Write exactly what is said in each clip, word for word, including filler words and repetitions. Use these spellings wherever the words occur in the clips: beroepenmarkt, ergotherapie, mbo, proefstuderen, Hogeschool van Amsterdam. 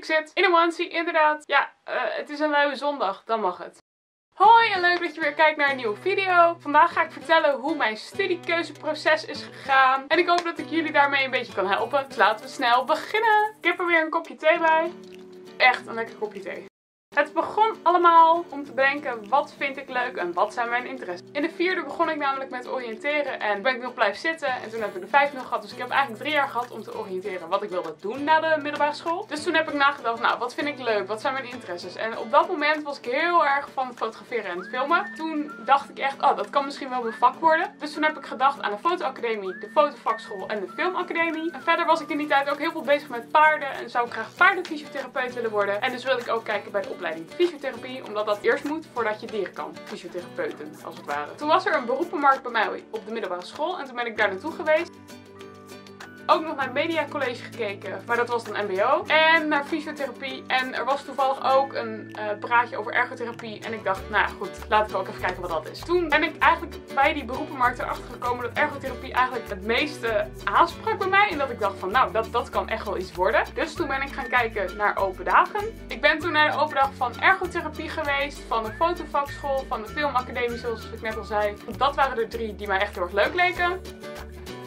Ik zit in een onesie, inderdaad. Ja, uh, het is een luie zondag, dan mag het. Hoi en leuk dat je weer kijkt naar een nieuwe video. Vandaag ga ik vertellen hoe mijn studiekeuzeproces is gegaan. En ik hoop dat ik jullie daarmee een beetje kan helpen. Dus laten we snel beginnen. Ik heb er weer een kopje thee bij. Echt een lekker kopje thee. Het begon allemaal om te bedenken wat vind ik leuk en wat zijn mijn interesses. In de vierde begon ik namelijk met oriënteren en ben ik nog blijven zitten. En toen heb ik de vijfde nog gehad, dus ik heb eigenlijk drie jaar gehad om te oriënteren wat ik wilde doen na de middelbare school. Dus toen heb ik nagedacht, nou wat vind ik leuk, wat zijn mijn interesses. En op dat moment was ik heel erg van het fotograferen en het filmen. Toen dacht ik echt, oh dat kan misschien wel mijn vak worden. Dus toen heb ik gedacht aan de fotoacademie, de fotovakschool en de filmacademie. En verder was ik in die tijd ook heel veel bezig met paarden en zou ik graag paardenfysiotherapeut willen worden. En dus wilde ik ook kijken bij de opleiding fysiotherapie, omdat dat eerst moet voordat je dieren kan. Fysiotherapeuten, als het ware. Toen was er een beroepenmarkt bij mij op de middelbare school en toen ben ik daar naartoe geweest. Ook nog naar mediacollege gekeken, maar dat was dan mbo. En naar fysiotherapie en er was toevallig ook een uh, praatje over ergotherapie. En ik dacht, nou goed, laten we ook even kijken wat dat is. Toen ben ik eigenlijk bij die beroepenmarkt erachter gekomen dat ergotherapie eigenlijk het meeste aansprak bij mij. En dat ik dacht van, nou dat, dat kan echt wel iets worden. Dus toen ben ik gaan kijken naar open dagen. Ik ben toen naar de open dag van ergotherapie geweest, van de fotovakschool, van de filmacademie zoals ik net al zei. Dat waren de drie die mij echt heel erg leuk leken.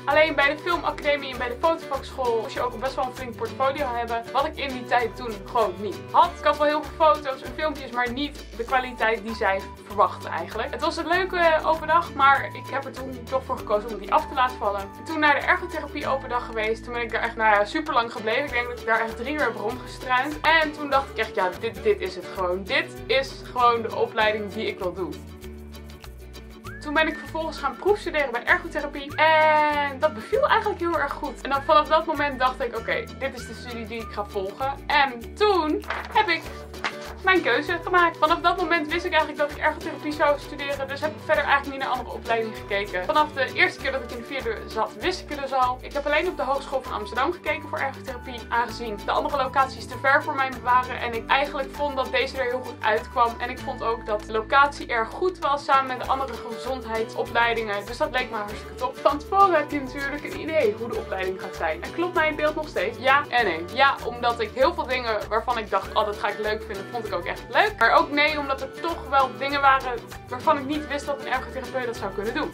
Alleen bij de filmacademie en bij de fotovakschool moest je ook best wel een flink portfolio hebben. Wat ik in die tijd toen gewoon niet had. Ik had wel heel veel foto's en filmpjes, maar niet de kwaliteit die zij verwachten eigenlijk. Het was een leuke open dag, maar ik heb er toen toch voor gekozen om die af te laten vallen. En toen naar de ergotherapie open dag geweest. Toen ben ik daar echt nou ja, super lang gebleven. Ik denk dat ik daar echt drie uur heb rondgestruind. En toen dacht ik echt, ja, dit, dit is het gewoon. Dit is gewoon de opleiding die ik wil doen. Toen ben ik vervolgens gaan proefstuderen bij ergotherapie en dat beviel eigenlijk heel erg goed. En dan vanaf dat moment dacht ik, oké, okay, dit is de studie die ik ga volgen. En toen heb ik mijn keuze gemaakt. Vanaf dat moment wist ik eigenlijk dat ik ergotherapie zou studeren, dus heb ik verder eigenlijk niet naar andere opleidingen gekeken. Vanaf de eerste keer dat ik in de vierde zat, wist ik het dus al. Ik heb alleen op de Hogeschool van Amsterdam gekeken voor ergotherapie, aangezien de andere locaties te ver voor mij waren en ik eigenlijk vond dat deze er heel goed uitkwam. En ik vond ook dat de locatie erg goed was, samen met de andere gezondheidsopleidingen. Dus dat leek me hartstikke top. Van tevoren heb je natuurlijk een idee hoe de opleiding gaat zijn. En klopt mijn beeld nog steeds? Ja en nee. Ja, omdat ik heel veel dingen waarvan ik dacht, oh dat ga ik leuk vinden, vond ik ook echt leuk. Maar ook nee, omdat er toch wel dingen waren waarvan ik niet wist dat een ergotherapeut dat zou kunnen doen.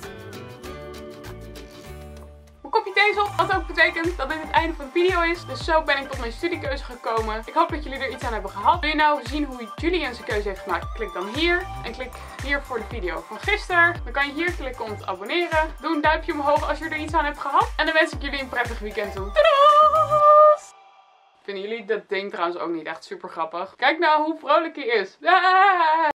Mijn kopje thee is op, wat ook betekent dat dit het einde van de video is. Dus zo ben ik tot mijn studiekeuze gekomen. Ik hoop dat jullie er iets aan hebben gehad. Wil je nou zien hoe Julian zijn keuze heeft gemaakt? Klik dan hier en klik hier voor de video van gisteren. Dan kan je hier klikken om te abonneren. Doe een duimpje omhoog als je er iets aan hebt gehad. En dan wens ik jullie een prettig weekend toe. Doei! Vinden jullie dat ding trouwens ook niet echt super grappig? Kijk nou hoe vrolijk hij is.